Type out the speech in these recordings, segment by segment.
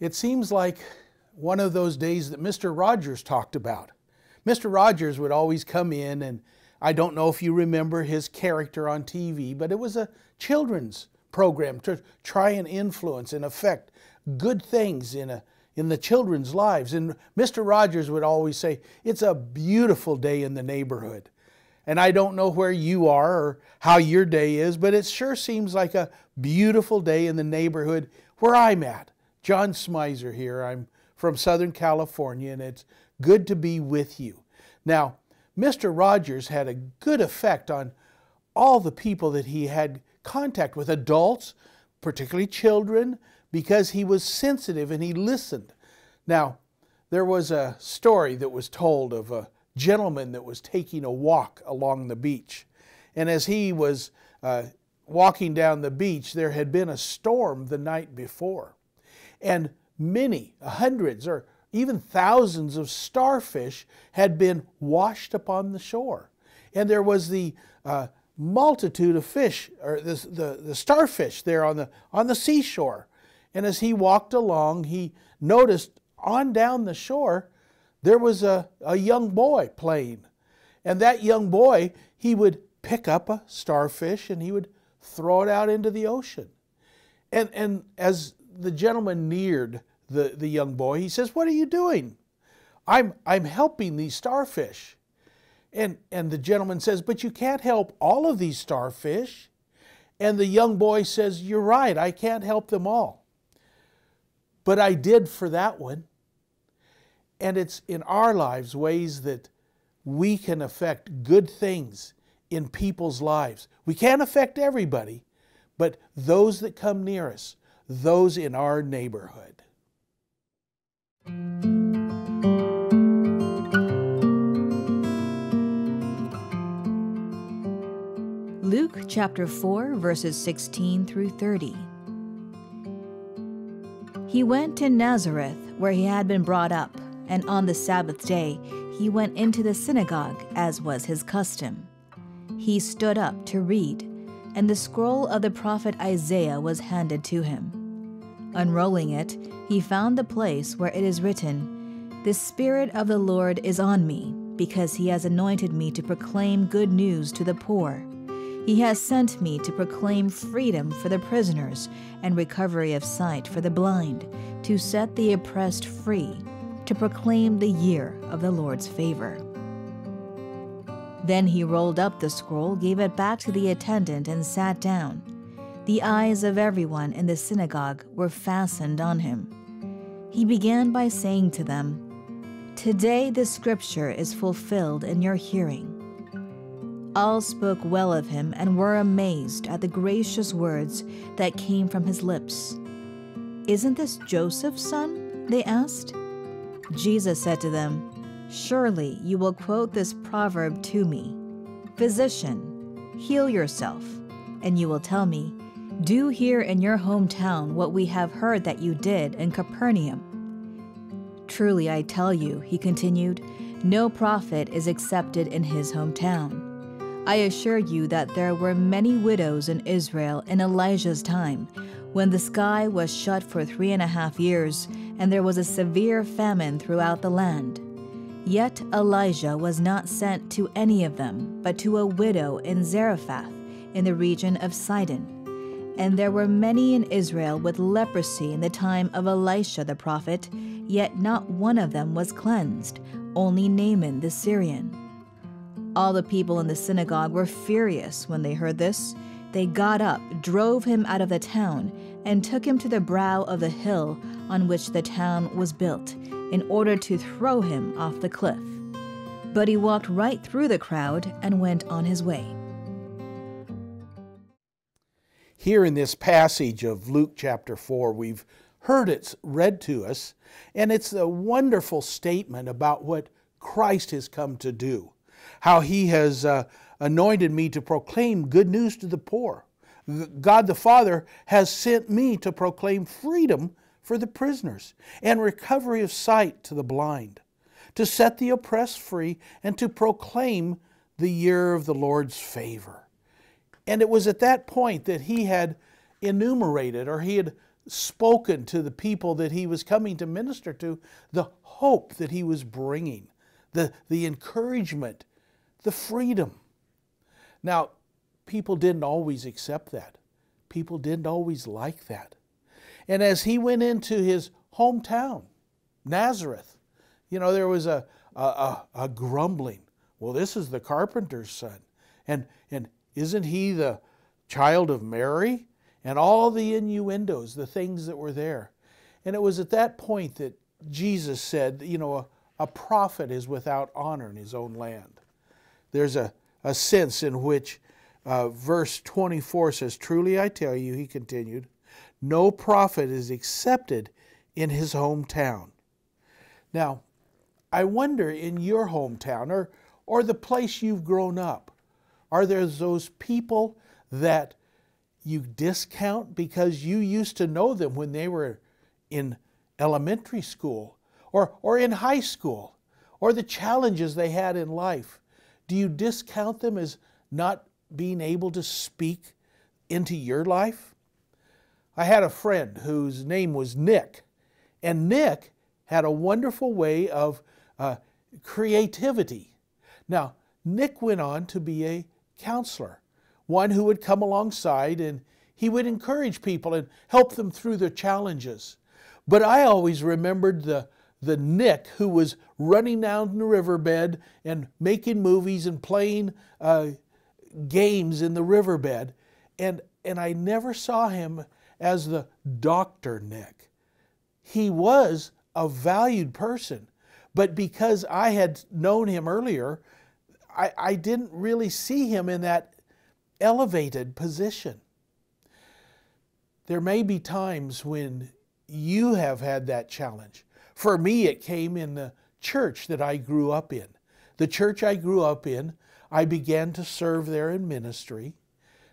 It seems like one of those days that Mr. Rogers talked about. Mr. Rogers would always come in, and I don't know if you remember his character on TV, but it was a children's program to try and influence and affect good things in the children's lives. And Mr. Rogers would always say, it's a beautiful day in the neighborhood. And I don't know where you are or how your day is, but it sure seems like a beautiful day in the neighborhood where I'm at. John Smizer here. I'm from Southern California, and it's good to be with you. Now, Mr. Rogers had a good effect on all the people that he had contact with, adults, particularly children, because he was sensitive and he listened. Now, there was a story that was told of a gentleman that was taking a walk along the beach. And as he was walking down the beach, there had been a storm the night before. And many, hundreds or even thousands of starfish had been washed upon the shore. And there was the multitude of fish, or the starfish there on the seashore. And as he walked along, he noticed on down the shore, there was a young boy playing. And that young boy, he would pick up a starfish and he would throw it out into the ocean. And as the gentleman neared the young boy, he says, "What are you doing?" I'm helping these starfish. And the gentleman says, "But you can't help all of these starfish." And the young boy says, "You're right, I can't help them all. But I did for that one." And it's in our lives ways that we can affect good things in people's lives. We can't affect everybody, but those that come near us, those in our neighborhood. Luke chapter 4, verses 16 through 30. He went to Nazareth, where he had been brought up, and on the Sabbath day he went into the synagogue, as was his custom. He stood up to read, and the scroll of the prophet Isaiah was handed to him. Unrolling it, he found the place where it is written, "The Spirit of the Lord is on me, because he has anointed me to proclaim good news to the poor. He has sent me to proclaim freedom for the prisoners and recovery of sight for the blind, to set the oppressed free, to proclaim the year of the Lord's favor." Then he rolled up the scroll, gave it back to the attendant, and sat down. The eyes of everyone in the synagogue were fastened on him. He began by saying to them, "Today the scripture is fulfilled in your hearing." All spoke well of him and were amazed at the gracious words that came from his lips. "Isn't this Joseph's son?" they asked. Jesus said to them, "Surely you will quote this proverb to me, 'Physician, heal yourself,' and you will tell me, 'Do here in your hometown what we have heard that you did in Capernaum.' Truly I tell you," he continued, "no prophet is accepted in his hometown. I assure you that there were many widows in Israel in Elijah's time, when the sky was shut for 3.5 years, and there was a severe famine throughout the land. Yet Elijah was not sent to any of them, but to a widow in Zarephath, in the region of Sidon. And there were many in Israel with leprosy in the time of Elisha the prophet, yet not one of them was cleansed, only Naaman the Syrian." All the people in the synagogue were furious when they heard this. They got up, drove him out of the town, and took him to the brow of the hill on which the town was built, in order to throw him off the cliff. But he walked right through the crowd and went on his way. Here in this passage of Luke chapter 4, we've heard it read to us, and it's a wonderful statement about what Christ has come to do. How he has anointed me to proclaim good news to the poor. God the Father has sent me to proclaim freedom for the prisoners and recovery of sight to the blind, to set the oppressed free, and to proclaim the year of the Lord's favor. And it was at that point that he had enumerated, or he had spoken to the people that he was coming to minister to, the hope that he was bringing, the encouragement, the freedom. Now, people didn't always accept that. People didn't always like that. And as he went into his hometown, Nazareth, you know, there was a grumbling. Well, this is the carpenter's son. And isn't he the child of Mary? And all the innuendos, the things that were there. And it was at that point that Jesus said, you know, a prophet is without honor in his own land. There's a sense in which verse 24 says, "Truly I tell you," he continued, "no prophet is accepted in his hometown." Now, I wonder in your hometown or the place you've grown up, are there those people that you discount because you used to know them when they were in elementary school or in high school, or the challenges they had in life? Do you discount them as not being able to speak into your life? I had a friend whose name was Nick, and Nick had a wonderful way of creativity. Now, Nick went on to be a counselor, one who would come alongside and he would encourage people and help them through their challenges. But I always remembered the Nick who was running down the riverbed and making movies and playing games in the riverbed. And I never saw him as the Dr. Nick. He was a valued person, but because I had known him earlier, I didn't really see him in that elevated position. There may be times when you have had that challenge. For me, it came in the church that I grew up in. The church I grew up in, I began to serve there in ministry.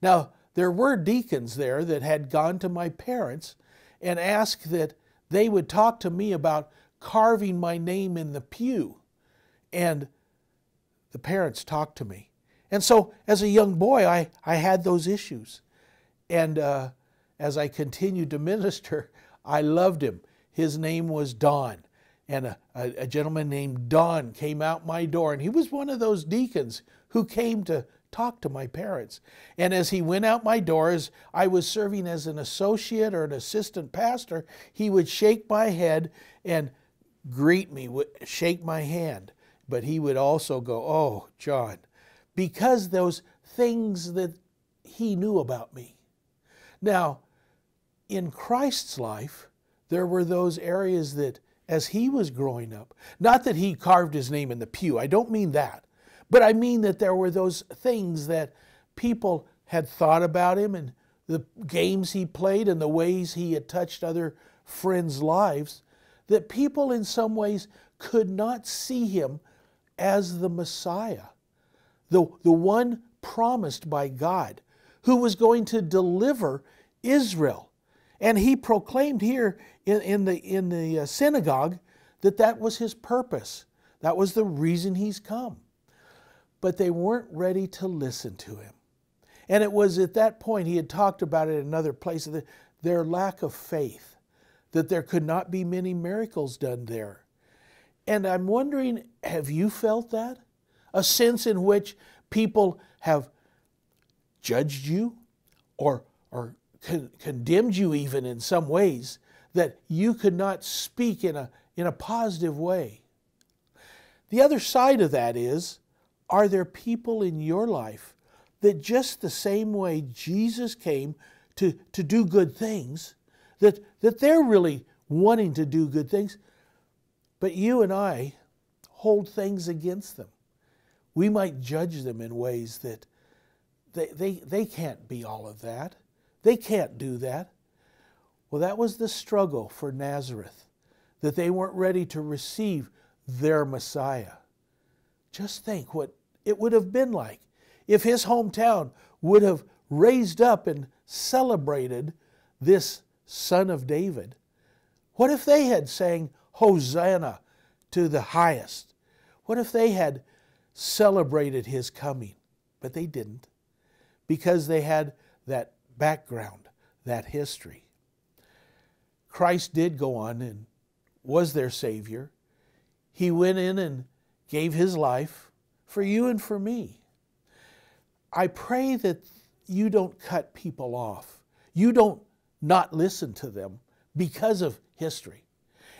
Now, there were deacons there that had gone to my parents and asked that they would talk to me about carving my name in the pew. And the parents talked to me. And so, as a young boy, I had those issues. And as I continued to minister, I loved him. His name was Don. And a gentleman named Don came out my door. And he was one of those deacons who came to talk to my parents. And as he went out my door, as I was serving as an associate or an assistant pastor, he would shake my head and greet me, shake my hand. But he would also go, "Oh, John," because those things that he knew about me. Now, in Christ's life, there were those areas that, as he was growing up, not that he carved his name in the pew, I don't mean that, but I mean that there were those things that people had thought about him and the games he played and the ways he had touched other friends' lives, that people in some ways could not see him as the Messiah, the one promised by God, who was going to deliver Israel. And he proclaimed here in the synagogue that that was his purpose. That was the reason he's come. But they weren't ready to listen to him. And it was at that point, he had talked about it in another place, that their lack of faith, that there could not be many miracles done there. And I'm wondering, have you felt that? A sense in which people have judged you or condemned you even in some ways, that you could not speak in a positive way. The other side of that is, are there people in your life that just the same way Jesus came to do good things, that they're really wanting to do good things, but you and I hold things against them? We might judge them in ways that they can't be all of that. They can't do that. Well, that was the struggle for Nazareth, that they weren't ready to receive their Messiah. Just think what it would have been like if his hometown would have raised up and celebrated this Son of David. What if they had sang Hosanna to the highest? What if they had celebrated his coming? But they didn't, because they had that background, that history. Christ did go on and was their Savior. He went in and gave his life for you and for me. I pray that you don't cut people off. You don't not listen to them because of history.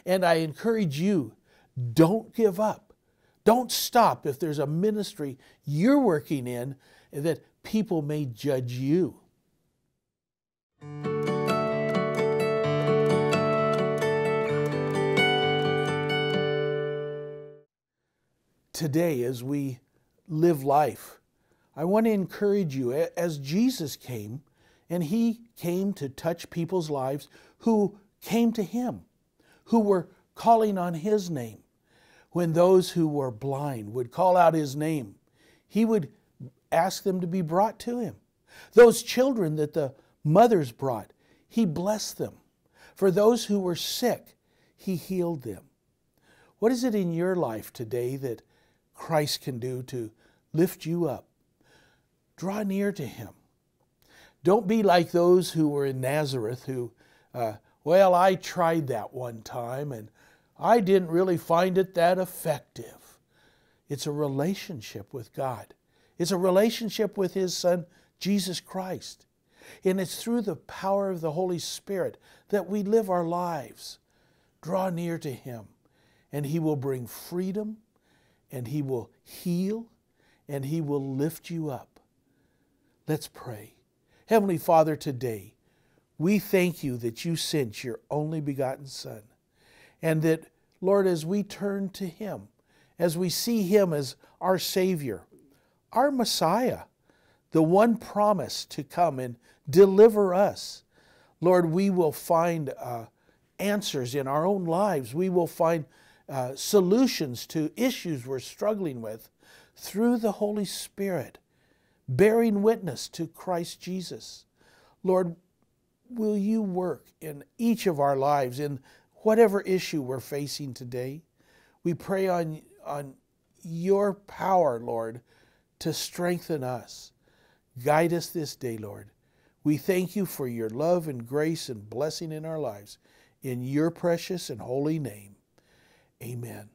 And I encourage you, don't give up. Don't stop if there's a ministry you're working in that people may judge you. Today, as we live life, I want to encourage you, as Jesus came, and he came to touch people's lives who came to him, who were calling on his name. When those who were blind would call out his name, he would ask them to be brought to him. Those children that the mothers brought, he blessed them. For those who were sick, he healed them. What is it in your life today that Christ can do to lift you up? Draw near to him. Don't be like those who were in Nazareth who, well, I tried that one time and I didn't really find it that effective. It's a relationship with God. It's a relationship with his Son, Jesus Christ. And it's through the power of the Holy Spirit that we live our lives. Draw near to him, and he will bring freedom, and he will heal, and he will lift you up. Let's pray. Heavenly Father, today, we thank you that you sent your only begotten Son, and that, Lord, as we turn to him, as we see him as our Savior, our Messiah, the one promised to come and deliver us, Lord, we will find answers in our own lives. We will find solutions to issues we're struggling with through the Holy Spirit, bearing witness to Christ Jesus. Lord, will you work in each of our lives in whatever issue we're facing today? We pray on your power, Lord, to strengthen us. Guide us this day, Lord. We thank you for your love and grace and blessing in our lives. In your precious and holy name, amen.